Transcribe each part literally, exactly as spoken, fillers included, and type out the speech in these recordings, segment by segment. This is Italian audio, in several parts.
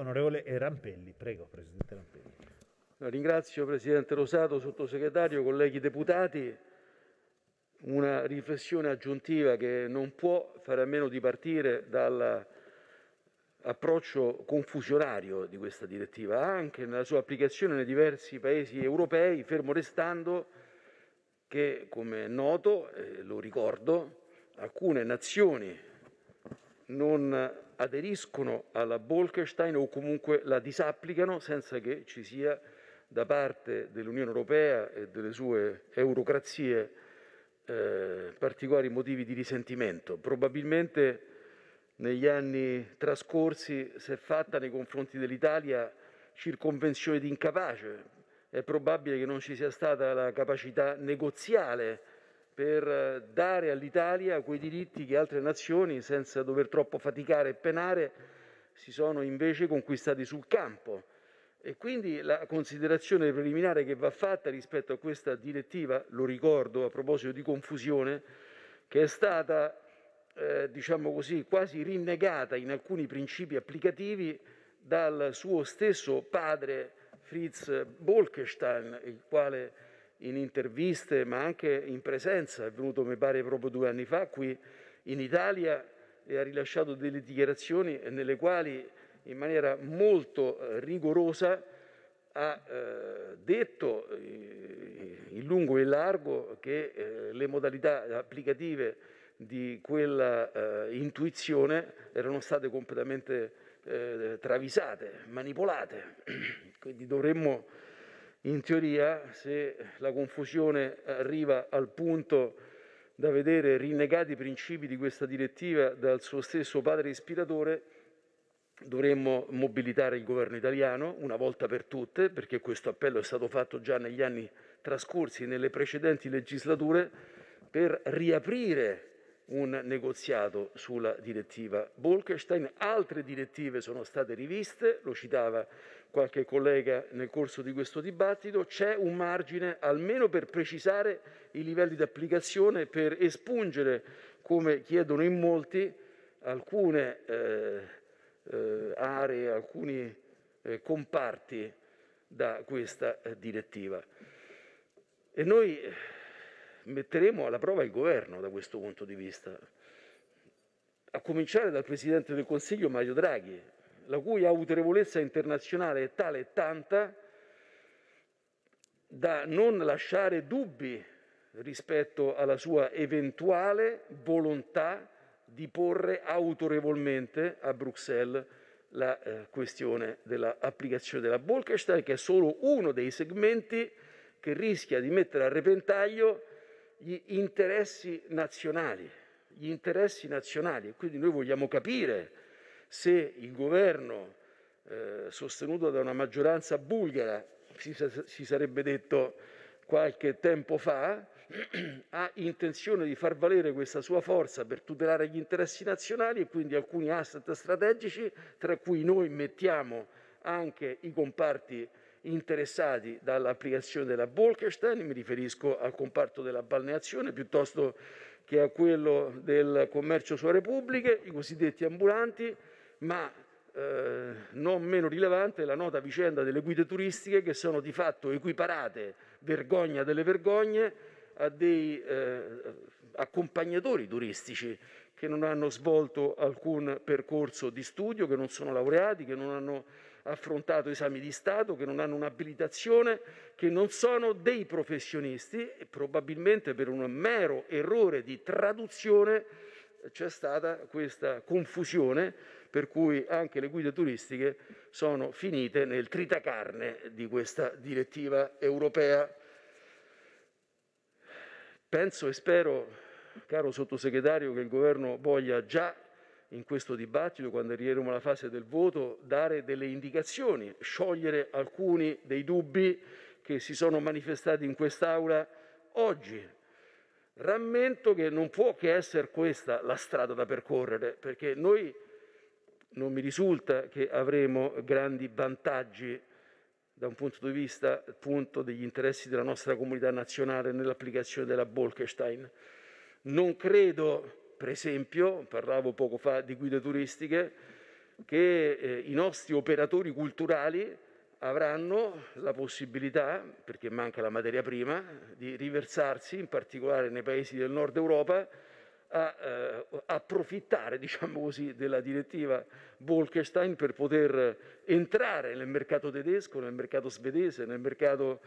Onorevole Rampelli, prego, Presidente Rampelli. Ringrazio Presidente Rosato, Sottosegretario, colleghi deputati. Una riflessione aggiuntiva che non può fare a meno di partire dall'approccio confusionario di questa direttiva, anche nella sua applicazione nei diversi paesi europei, fermo restando che, come è noto, e lo ricordo, alcune nazioni non aderiscono alla Bolkestein o comunque la disapplicano senza che ci sia da parte dell'Unione Europea e delle sue eurocrazie Eh, particolari motivi di risentimento. Probabilmente negli anni trascorsi si è fatta nei confronti dell'Italia circonvenzione di incapace. È probabile che non ci sia stata la capacità negoziale per dare all'Italia quei diritti che altre nazioni, senza dover troppo faticare e penare, si sono invece conquistati sul campo. E quindi la considerazione preliminare che va fatta rispetto a questa direttiva, lo ricordo a proposito di confusione, che è stata, eh, diciamo così, quasi rinnegata in alcuni principi applicativi dal suo stesso padre Fritz Bolkestein, il quale in interviste ma anche in presenza è venuto, mi pare, proprio due anni fa qui in Italia e ha rilasciato delle dichiarazioni nelle quali in maniera molto rigorosa ha eh, detto eh, in lungo e in largo che eh, le modalità applicative di quella eh, intuizione erano state completamente eh, travisate, manipolate. Quindi dovremmo, in teoria, se la confusione arriva al punto da vedere rinnegati i principi di questa direttiva dal suo stesso padre ispiratore, dovremmo mobilitare il governo italiano una volta per tutte, perché questo appello è stato fatto già negli anni trascorsi, nelle precedenti legislature, per riaprire un negoziato sulla direttiva Bolkestein. Altre direttive sono state riviste, lo citava qualche collega nel corso di questo dibattito. C'è un margine almeno per precisare i livelli di applicazione, per espungere, come chiedono in molti, alcune eh, Eh, aree, alcuni eh, comparti da questa eh, direttiva. E noi metteremo alla prova il governo da questo punto di vista, a cominciare dal Presidente del Consiglio Mario Draghi, la cui autorevolezza internazionale è tale e tanta da non lasciare dubbi rispetto alla sua eventuale volontà di porre autorevolmente a Bruxelles la eh, questione dell'applicazione della Bolkestein, che è solo uno dei segmenti che rischia di mettere a repentaglio gli interessi nazionali. Gli interessi nazionali. Quindi noi vogliamo capire se il governo, eh, sostenuto da una maggioranza bulgara, si, si sarebbe detto qualche tempo fa, ha intenzione di far valere questa sua forza per tutelare gli interessi nazionali e quindi alcuni asset strategici, tra cui noi mettiamo anche i comparti interessati dall'applicazione della Bolkestein. Mi riferisco al comparto della balneazione piuttosto che a quello del commercio su aree pubbliche, i cosiddetti ambulanti, ma eh, non meno rilevante la nota vicenda delle guide turistiche, che sono di fatto equiparate, vergogna delle vergogne, a dei eh, accompagnatori turistici che non hanno svolto alcun percorso di studio, che non sono laureati, che non hanno affrontato esami di Stato, che non hanno un'abilitazione, che non sono dei professionisti e probabilmente per un mero errore di traduzione c'è stata questa confusione per cui anche le guide turistiche sono finite nel tritacarne di questa direttiva europea. Penso e spero, caro Sottosegretario, che il Governo voglia già in questo dibattito, quando arriveremo alla fase del voto, dare delle indicazioni, sciogliere alcuni dei dubbi che si sono manifestati in quest'Aula oggi. Rammento che non può che essere questa la strada da percorrere, perché noi non mi risulta che avremo grandi vantaggi da un punto di vista appunto degli interessi della nostra comunità nazionale nell'applicazione della Bolkestein. Non credo, per esempio, parlavo poco fa di guide turistiche, che eh, i nostri operatori culturali avranno la possibilità, perché manca la materia prima, di riversarsi, in particolare nei paesi del nord Europa, a eh, approfittare, diciamo così, della direttiva Bolkestein per poter entrare nel mercato tedesco, nel mercato svedese, nel mercato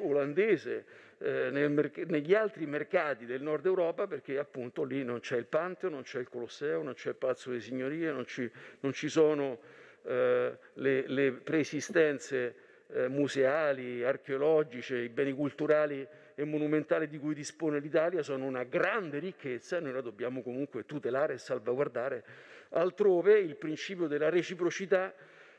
olandese, eh, nel merc- negli altri mercati del nord Europa, perché appunto lì non c'è il Pantheon, non c'è il Colosseo, non c'è il Palazzo delle Signorie, non ci, non ci sono... Eh, le, le preesistenze eh, museali, archeologiche, i beni culturali e monumentali di cui dispone l'Italia sono una grande ricchezza e noi la dobbiamo comunque tutelare e salvaguardare. Altrove il principio della reciprocità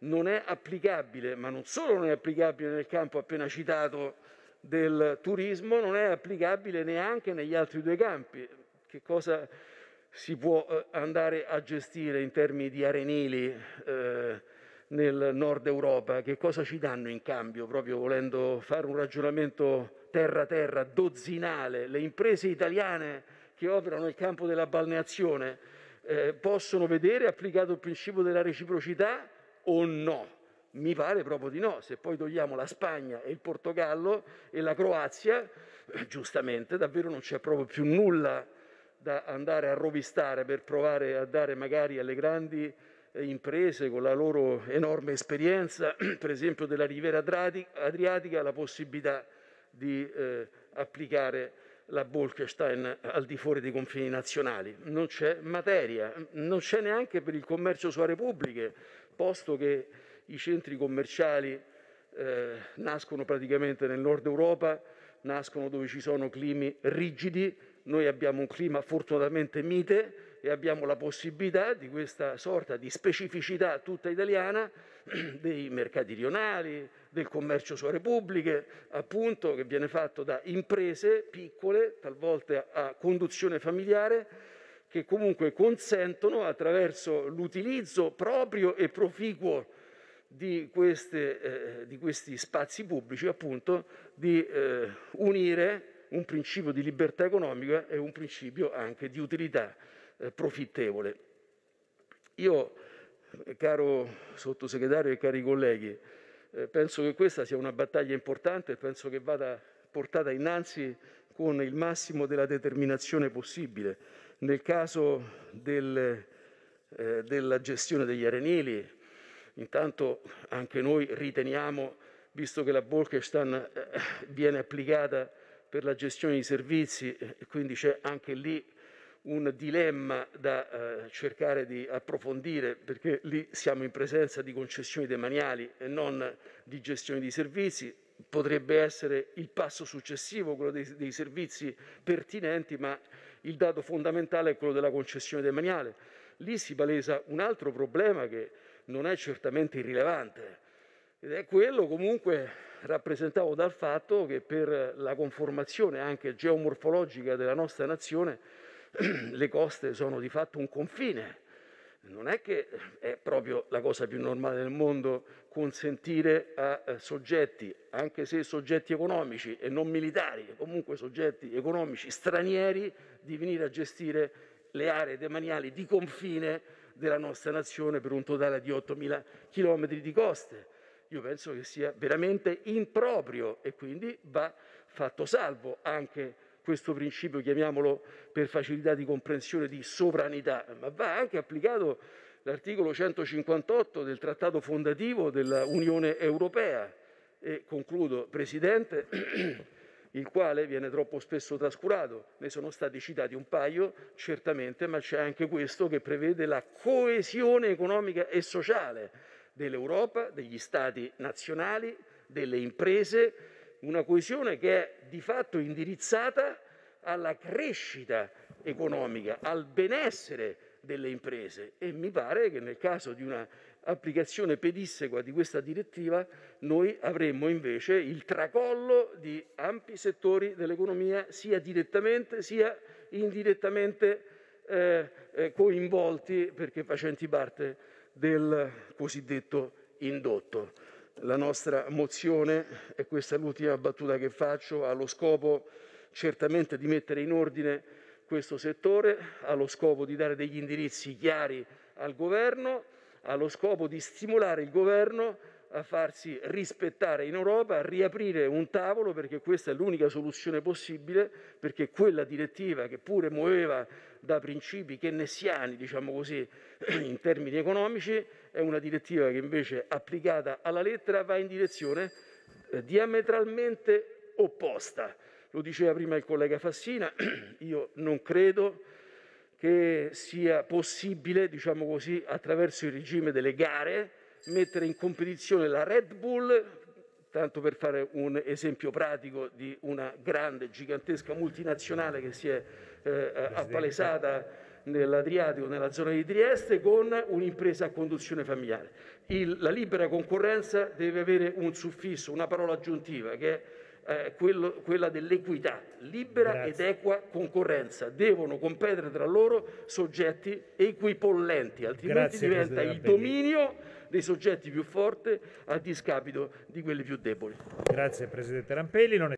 non è applicabile, ma non solo non è applicabile nel campo appena citato del turismo, non è applicabile neanche negli altri due campi. Che cosa si può andare a gestire in termini di arenili eh, nel nord Europa? Che cosa ci danno in cambio? Proprio volendo fare un ragionamento terra-terra, dozzinale, le imprese italiane che operano nel campo della balneazione eh, possono vedere applicato il principio della reciprocità o no? Mi pare proprio di no. Se poi togliamo la Spagna e il Portogallo e la Croazia, eh, giustamente davvero non c'è proprio più nulla da andare a rovistare per provare a dare magari alle grandi imprese con la loro enorme esperienza, per esempio della Riviera Adriatica, la possibilità di eh, applicare la Bolkestein al di fuori dei confini nazionali. Non c'è materia, non c'è neanche per il commercio su aree pubbliche, posto che i centri commerciali eh, nascono praticamente nel nord Europa, nascono dove ci sono climi rigidi. Noi abbiamo un clima fortunatamente mite e abbiamo la possibilità di questa sorta di specificità tutta italiana dei mercati rionali, del commercio su aree pubbliche, appunto, che viene fatto da imprese piccole, talvolta a conduzione familiare, che comunque consentono, attraverso l'utilizzo proprio e proficuo di, queste, eh, di questi spazi pubblici, appunto, di eh, unire un principio di libertà economica e un principio anche di utilità eh, profittevole. Io, caro Sottosegretario e cari colleghi, eh, penso che questa sia una battaglia importante e penso che vada portata innanzi con il massimo della determinazione possibile. Nel caso del, eh, della gestione degli arenili, intanto anche noi riteniamo, visto che la Bolkestein eh, viene applicata per la gestione dei servizi, e quindi c'è anche lì un dilemma da eh, cercare di approfondire, perché lì siamo in presenza di concessioni demaniali e non di gestione di servizi. Potrebbe essere il passo successivo quello dei, dei servizi pertinenti, ma il dato fondamentale è quello della concessione demaniale. Lì si palesa un altro problema che non è certamente irrilevante, ed è quello comunque rappresentato dal fatto che per la conformazione anche geomorfologica della nostra nazione le coste sono di fatto un confine. Non è che è proprio la cosa più normale del mondo consentire a soggetti, anche se soggetti economici e non militari, comunque soggetti economici stranieri, di venire a gestire le aree demaniali di confine della nostra nazione per un totale di ottomila chilometri di coste. Io penso che sia veramente improprio e quindi va fatto salvo anche questo principio, chiamiamolo per facilità di comprensione, di sovranità, ma va anche applicato l'articolo centocinquantotto del Trattato fondativo dell'Unione Europea. E concludo, Presidente, il quale viene troppo spesso trascurato. Ne sono stati citati un paio, certamente, ma c'è anche questo che prevede la coesione economica e sociale dell'Europa, degli Stati nazionali, delle imprese, una coesione che è di fatto indirizzata alla crescita economica, al benessere delle imprese, e mi pare che nel caso di una applicazione pedissequa di questa direttiva noi avremmo invece il tracollo di ampi settori dell'economia, sia direttamente sia indirettamente eh, eh, coinvolti, perché facenti parte del cosiddetto indotto. La nostra mozione, e questa è l'ultima battuta che faccio, ha lo scopo certamente di mettere in ordine questo settore, ha lo scopo di dare degli indirizzi chiari al governo, ha lo scopo di stimolare il governo a farsi rispettare in Europa, a riaprire un tavolo, perché questa è l'unica soluzione possibile, perché quella direttiva, che pure muoveva da principi keynesiani, diciamo così, in termini economici, è una direttiva che invece applicata alla lettera va in direzione eh, diametralmente opposta. Lo diceva prima il collega Fassina, io non credo che sia possibile, diciamo così, attraverso il regime delle gare, mettere in competizione la Red Bull, tanto per fare un esempio pratico di una grande, gigantesca multinazionale che si è eh, appalesata nell'Adriatico, nella zona di Trieste, con un'impresa a conduzione familiare. Il, la libera concorrenza deve avere un suffisso, una parola aggiuntiva, che è Eh, quello, quella dell'equità, libera Grazie. Ed equa concorrenza. Devono competere tra loro soggetti equipollenti, altrimenti Grazie, diventa il dominio dei soggetti più forti a discapito di quelli più deboli. Grazie Presidente Rampelli. Non è...